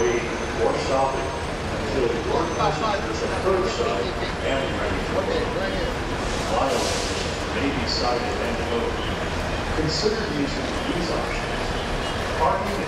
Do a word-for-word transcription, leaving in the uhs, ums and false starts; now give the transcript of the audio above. way for shopping until the workforce is approached and ready for work. Violence may be cited and low. Consider using these options. Parking